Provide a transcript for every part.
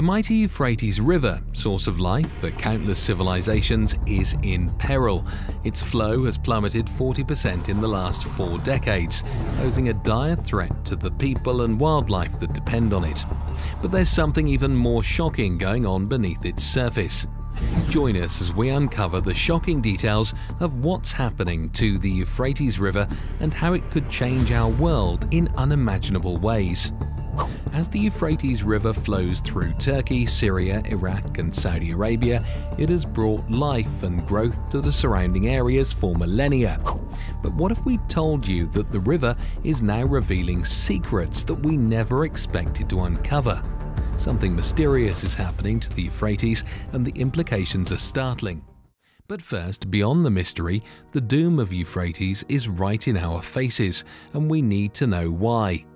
The mighty Euphrates River, source of life for countless civilizations, is in peril. Its flow has plummeted 40% in the last 4 decades, posing a dire threat to the people and wildlife that depend on it. But there's something even more shocking going on beneath its surface. Join us as we uncover the shocking details of what's happening to the Euphrates River and how it could change our world in unimaginable ways. As the Euphrates River flows through Turkey, Syria, Iraq and Saudi Arabia, it has brought life and growth to the surrounding areas for millennia. But what if we told you that the river is now revealing secrets that we never expected to uncover? Something mysterious is happening to the Euphrates and the implications are startling. But first, beyond the mystery, the doom of Euphrates is right in our faces and we need to know why.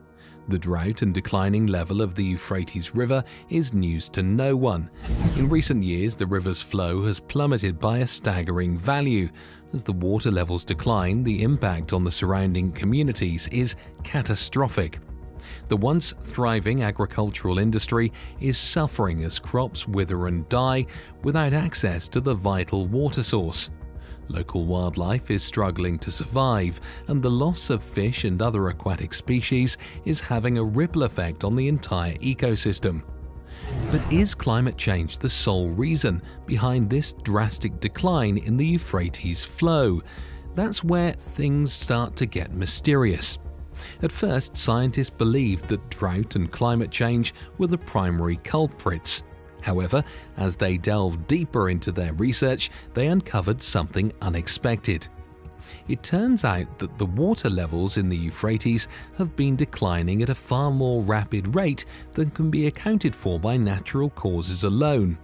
The drought and declining level of the Euphrates River is news to no one. In recent years, the river's flow has plummeted by a staggering value. As the water levels decline, the impact on the surrounding communities is catastrophic. The once thriving agricultural industry is suffering as crops wither and die without access to the vital water source. Local wildlife is struggling to survive, and the loss of fish and other aquatic species is having a ripple effect on the entire ecosystem. But is climate change the sole reason behind this drastic decline in the Euphrates flow? That's where things start to get mysterious. At first, scientists believed that drought and climate change were the primary culprits. However, as they delved deeper into their research, they uncovered something unexpected. It turns out that the water levels in the Euphrates have been declining at a far more rapid rate than can be accounted for by natural causes alone.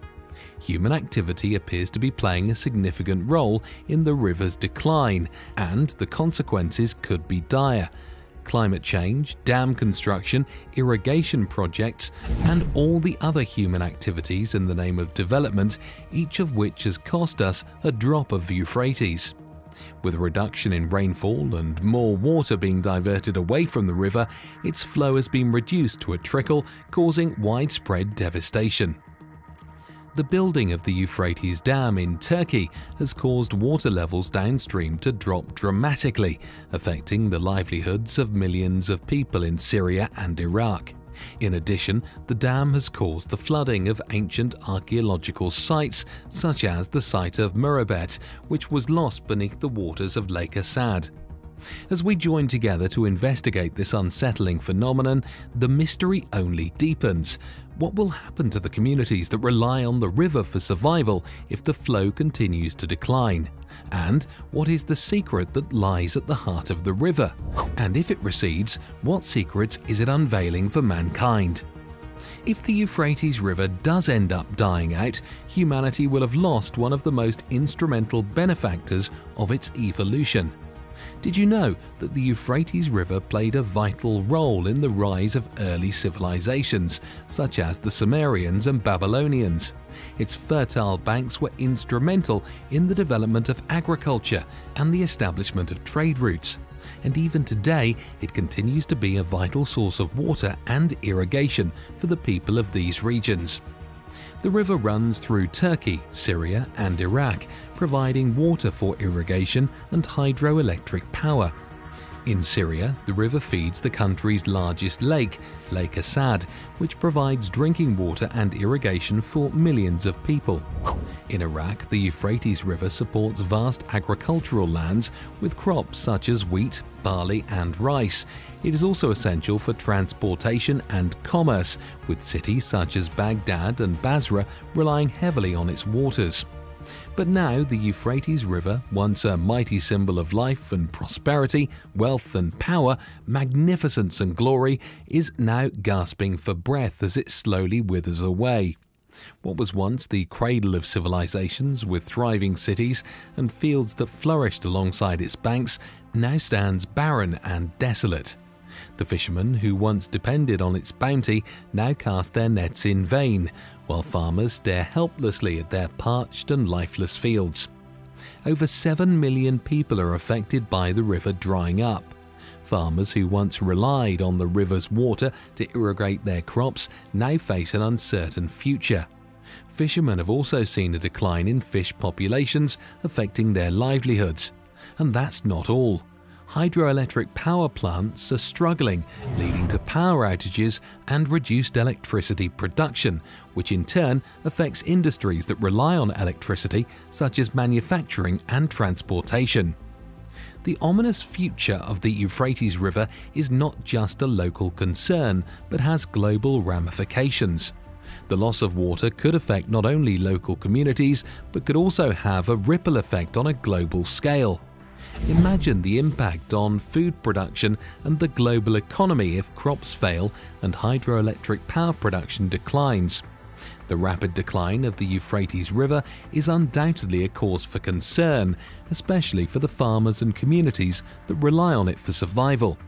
Human activity appears to be playing a significant role in the river's decline, and the consequences could be dire. Climate change, dam construction, irrigation projects, and all the other human activities in the name of development, each of which has cost us a drop of Euphrates. With a reduction in rainfall and more water being diverted away from the river, its flow has been reduced to a trickle, causing widespread devastation. The building of the Euphrates Dam in Turkey has caused water levels downstream to drop dramatically, affecting the livelihoods of millions of people in Syria and Iraq. In addition, the dam has caused the flooding of ancient archaeological sites, such as the site of Mureybet, which was lost beneath the waters of Lake Assad. As we join together to investigate this unsettling phenomenon, the mystery only deepens. What will happen to the communities that rely on the river for survival if the flow continues to decline? And what is the secret that lies at the heart of the river? And if it recedes, what secrets is it unveiling for mankind? If the Euphrates River does end up dying out, humanity will have lost one of the most instrumental benefactors of its evolution. Did you know that the Euphrates River played a vital role in the rise of early civilizations, such as the Sumerians and Babylonians? Its fertile banks were instrumental in the development of agriculture and the establishment of trade routes. And even today, it continues to be a vital source of water and irrigation for the people of these regions. The river runs through Turkey, Syria and Iraq, providing water for irrigation and hydroelectric power. In Syria, the river feeds the country's largest lake, Lake Assad, which provides drinking water and irrigation for millions of people. In Iraq, the Euphrates River supports vast agricultural lands with crops such as wheat, barley and rice. It is also essential for transportation and commerce, with cities such as Baghdad and Basra relying heavily on its waters. But now the Euphrates River, once a mighty symbol of life and prosperity, wealth and power, magnificence and glory, is now gasping for breath as it slowly withers away. What was once the cradle of civilizations with thriving cities and fields that flourished alongside its banks now stands barren and desolate. The fishermen who once depended on its bounty now cast their nets in vain, while farmers stare helplessly at their parched and lifeless fields. Over 7 million people are affected by the river drying up. Farmers who once relied on the river's water to irrigate their crops now face an uncertain future. Fishermen have also seen a decline in fish populations affecting their livelihoods. And that's not all. Hydroelectric power plants are struggling, leading to power outages and reduced electricity production, which in turn affects industries that rely on electricity, such as manufacturing and transportation. The ominous future of the Euphrates River is not just a local concern, but has global ramifications. The loss of water could affect not only local communities, but could also have a ripple effect on a global scale. Imagine the impact on food production and the global economy if crops fail and hydroelectric power production declines. The rapid decline of the Euphrates River is undoubtedly a cause for concern, especially for the farmers and communities that rely on it for survival.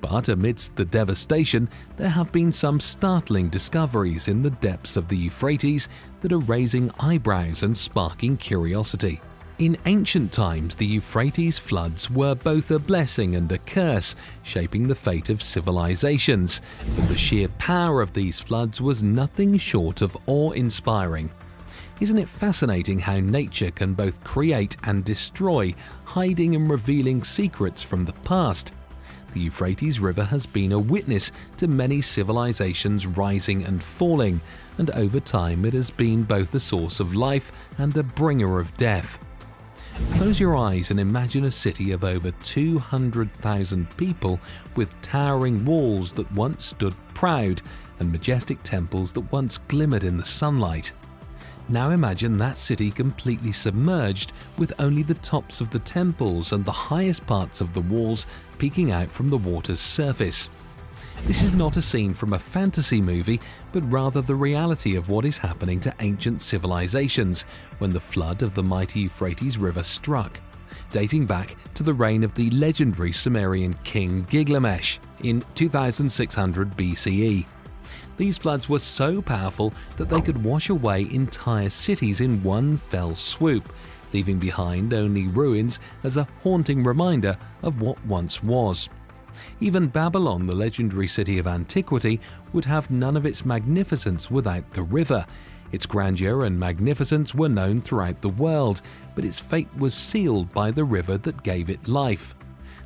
But amidst the devastation, there have been some startling discoveries in the depths of the Euphrates that are raising eyebrows and sparking curiosity. In ancient times, the Euphrates floods were both a blessing and a curse, shaping the fate of civilizations, but the sheer power of these floods was nothing short of awe-inspiring. Isn't it fascinating how nature can both create and destroy, hiding and revealing secrets from the past? The Euphrates River has been a witness to many civilizations rising and falling, and over time it has been both a source of life and a bringer of death. Close your eyes and imagine a city of over 200,000 people with towering walls that once stood proud and majestic temples that once glimmered in the sunlight. Now imagine that city completely submerged, with only the tops of the temples and the highest parts of the walls peeking out from the water's surface. This is not a scene from a fantasy movie, but rather the reality of what is happening to ancient civilizations when the flood of the mighty Euphrates River struck, dating back to the reign of the legendary Sumerian king Gilgamesh in 2600 BCE. These floods were so powerful that they could wash away entire cities in one fell swoop, leaving behind only ruins as a haunting reminder of what once was. Even Babylon, the legendary city of antiquity, would have none of its magnificence without the river. Its grandeur and magnificence were known throughout the world, but its fate was sealed by the river that gave it life.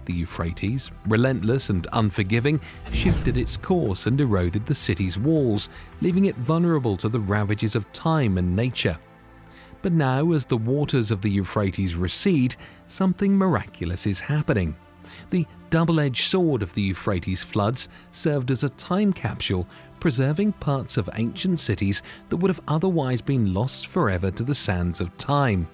The Euphrates, relentless and unforgiving, shifted its course and eroded the city's walls, leaving it vulnerable to the ravages of time and nature. But now, as the waters of the Euphrates recede, something miraculous is happening. The double-edged sword of the Euphrates floods served as a time capsule, preserving parts of ancient cities that would have otherwise been lost forever to the sands of time.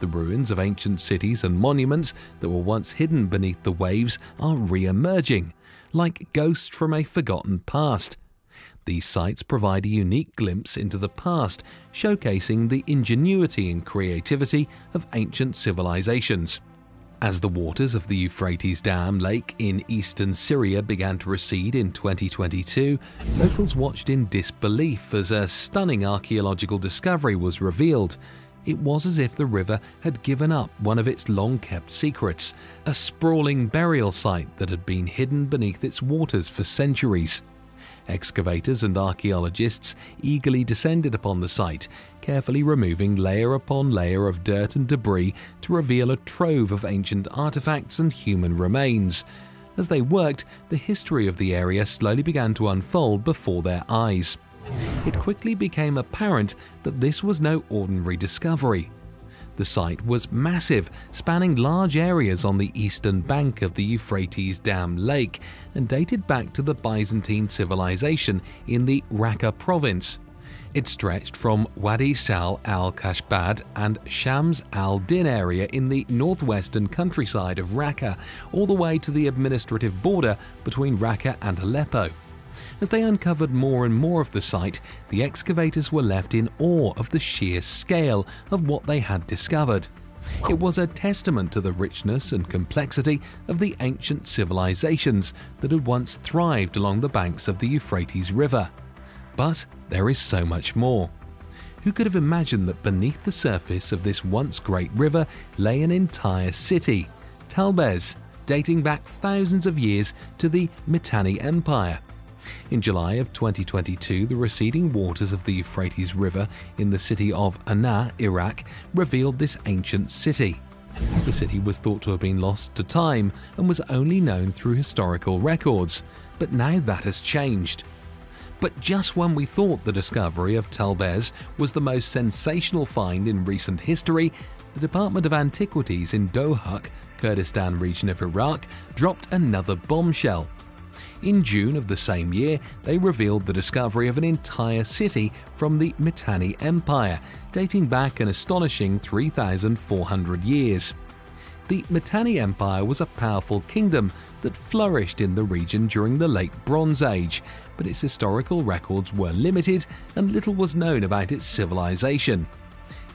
The ruins of ancient cities and monuments that were once hidden beneath the waves are re-emerging, like ghosts from a forgotten past. These sites provide a unique glimpse into the past, showcasing the ingenuity and creativity of ancient civilizations. As the waters of the Euphrates Dam Lake in eastern Syria began to recede in 2022, locals watched in disbelief as a stunning archaeological discovery was revealed. It was as if the river had given up one of its long-kept secrets, a sprawling burial site that had been hidden beneath its waters for centuries. Excavators and archaeologists eagerly descended upon the site, carefully removing layer upon layer of dirt and debris to reveal a trove of ancient artifacts and human remains. As they worked, the history of the area slowly began to unfold before their eyes. It quickly became apparent that this was no ordinary discovery. The site was massive, spanning large areas on the eastern bank of the Euphrates Dam Lake, and dated back to the Byzantine civilization in the Raqqa province. It stretched from Wadi Sal al-Kashbad and Shams al-Din area in the northwestern countryside of Raqqa, all the way to the administrative border between Raqqa and Aleppo. As they uncovered more and more of the site, the excavators were left in awe of the sheer scale of what they had discovered. It was a testament to the richness and complexity of the ancient civilizations that had once thrived along the banks of the Euphrates River. But there is so much more. Who could have imagined that beneath the surface of this once great river lay an entire city, Talbez, dating back thousands of years to the Mitanni Empire. In July of 2022, the receding waters of the Euphrates River in the city of Anah, Iraq, revealed this ancient city. The city was thought to have been lost to time and was only known through historical records, but now that has changed. But just when we thought the discovery of Talbez was the most sensational find in recent history, the Department of Antiquities in Dohuk, Kurdistan region of Iraq, dropped another bombshell. In June of the same year, they revealed the discovery of an entire city from the Mitanni Empire, dating back an astonishing 3,400 years. The Mitanni Empire was a powerful kingdom that flourished in the region during the Late Bronze Age, but its historical records were limited and little was known about its civilization.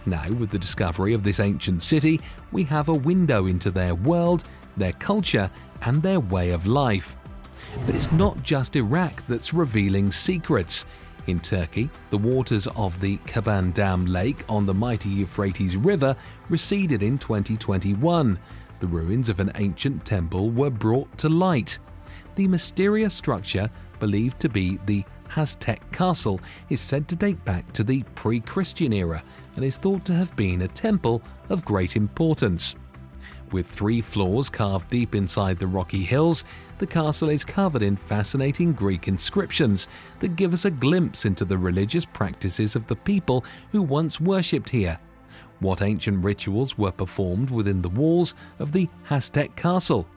Now, with the discovery of this ancient city, we have a window into their world, their culture, and their way of life. But it's not just Iraq that's revealing secrets. In Turkey, the waters of the Keban Dam Lake on the mighty Euphrates River receded in 2021. The ruins of an ancient temple were brought to light. The mysterious structure, believed to be the Hasankeyf Castle, is said to date back to the pre-Christian era and is thought to have been a temple of great importance. With 3 floors carved deep inside the rocky hills, the castle is covered in fascinating Greek inscriptions that give us a glimpse into the religious practices of the people who once worshipped here. What ancient rituals were performed within the walls of the Hasankeyf Castle?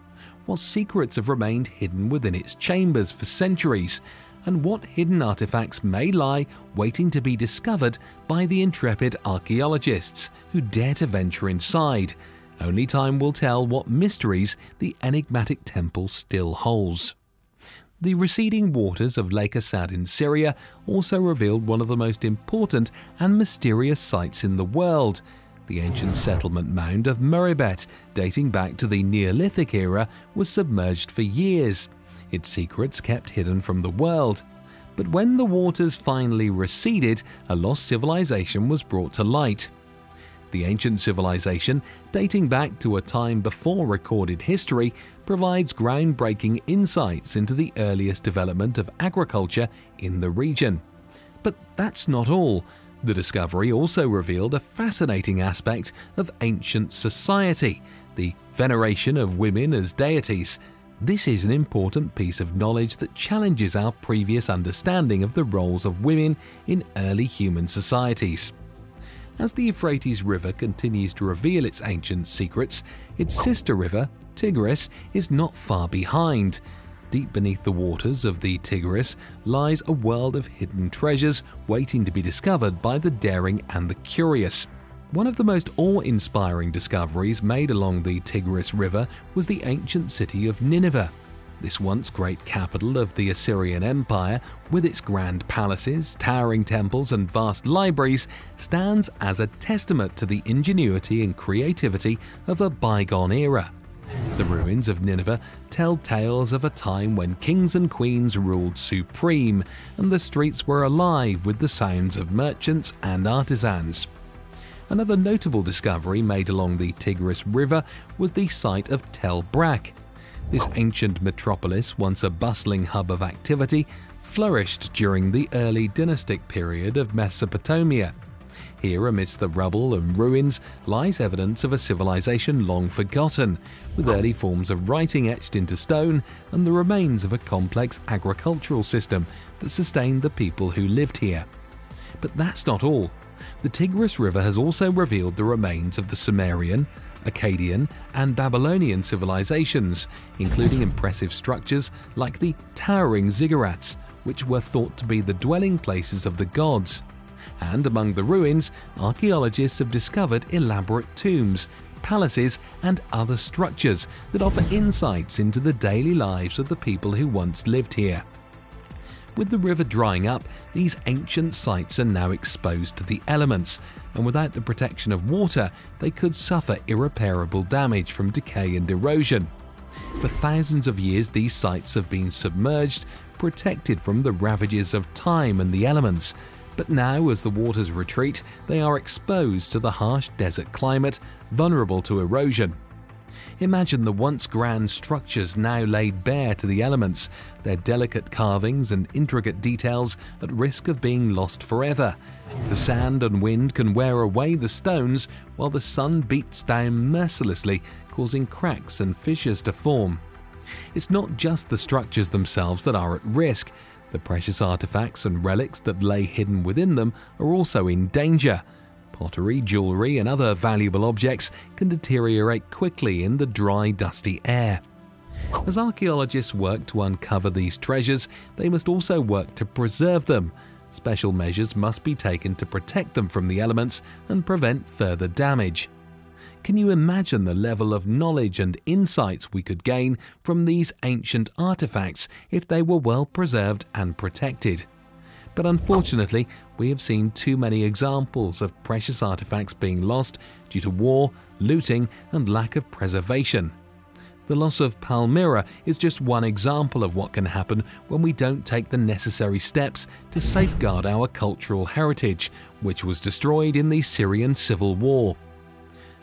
What secrets have remained hidden within its chambers for centuries? And what hidden artifacts may lie waiting to be discovered by the intrepid archaeologists who dare to venture inside? Only time will tell what mysteries the enigmatic temple still holds. The receding waters of Lake Assad in Syria also revealed one of the most important and mysterious sites in the world, the ancient settlement mound of Mureybet, dating back to the Neolithic era, was submerged for years, its secrets kept hidden from the world. But when the waters finally receded, a lost civilization was brought to light. The ancient civilization, dating back to a time before recorded history, provides groundbreaking insights into the earliest development of agriculture in the region. But that's not all. The discovery also revealed a fascinating aspect of ancient society, the veneration of women as deities. This is an important piece of knowledge that challenges our previous understanding of the roles of women in early human societies. As the Euphrates River continues to reveal its ancient secrets, its sister river, Tigris, is not far behind. Deep beneath the waters of the Tigris lies a world of hidden treasures waiting to be discovered by the daring and the curious. One of the most awe-inspiring discoveries made along the Tigris River was the ancient city of Nineveh. This once great capital of the Assyrian Empire, with its grand palaces, towering temples and vast libraries, stands as a testament to the ingenuity and creativity of a bygone era. The ruins of Nineveh tell tales of a time when kings and queens ruled supreme, and the streets were alive with the sounds of merchants and artisans. Another notable discovery made along the Tigris River was the site of Tell Brak. This ancient metropolis, once a bustling hub of activity, flourished during the early dynastic period of Mesopotamia. Here, amidst the rubble and ruins, lies evidence of a civilization long forgotten, with early forms of writing etched into stone and the remains of a complex agricultural system that sustained the people who lived here. But that's not all. The Tigris River has also revealed the remains of the Sumerian, Akkadian and Babylonian civilizations, including impressive structures like the towering ziggurats, which were thought to be the dwelling places of the gods. And among the ruins, archaeologists have discovered elaborate tombs, palaces and other structures that offer insights into the daily lives of the people who once lived here. With the river drying up, these ancient sites are now exposed to the elements, and without the protection of water, they could suffer irreparable damage from decay and erosion. For thousands of years, these sites have been submerged, protected from the ravages of time and the elements. But now, as the waters retreat, they are exposed to the harsh desert climate, vulnerable to erosion. Imagine the once grand structures now laid bare to the elements, their delicate carvings and intricate details at risk of being lost forever. The sand and wind can wear away the stones while the sun beats down mercilessly, causing cracks and fissures to form. It's not just the structures themselves that are at risk. The precious artifacts and relics that lay hidden within them are also in danger. Pottery, jewellery and other valuable objects can deteriorate quickly in the dry, dusty air. As archaeologists work to uncover these treasures, they must also work to preserve them. Special measures must be taken to protect them from the elements and prevent further damage. Can you imagine the level of knowledge and insights we could gain from these ancient artifacts if they were well preserved and protected? But unfortunately, we have seen too many examples of precious artifacts being lost due to war, looting, and lack of preservation. The loss of Palmyra is just one example of what can happen when we don't take the necessary steps to safeguard our cultural heritage, which was destroyed in the Syrian civil war.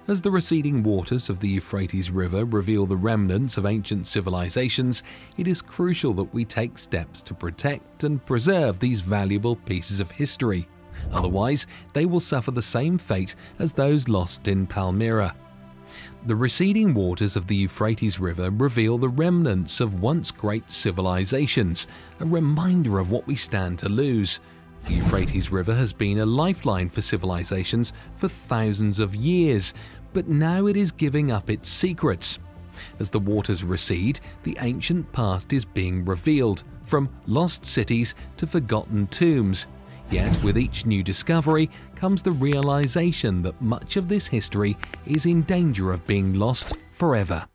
As the receding waters of the Euphrates River reveal the remnants of ancient civilizations, it is crucial that we take steps to protect and preserve these valuable pieces of history. Otherwise, they will suffer the same fate as those lost in Palmyra. The receding waters of the Euphrates River reveal the remnants of once great civilizations, a reminder of what we stand to lose. The Euphrates River has been a lifeline for civilizations for thousands of years, but now it is giving up its secrets. As the waters recede, the ancient past is being revealed, from lost cities to forgotten tombs. Yet with each new discovery comes the realization that much of this history is in danger of being lost forever.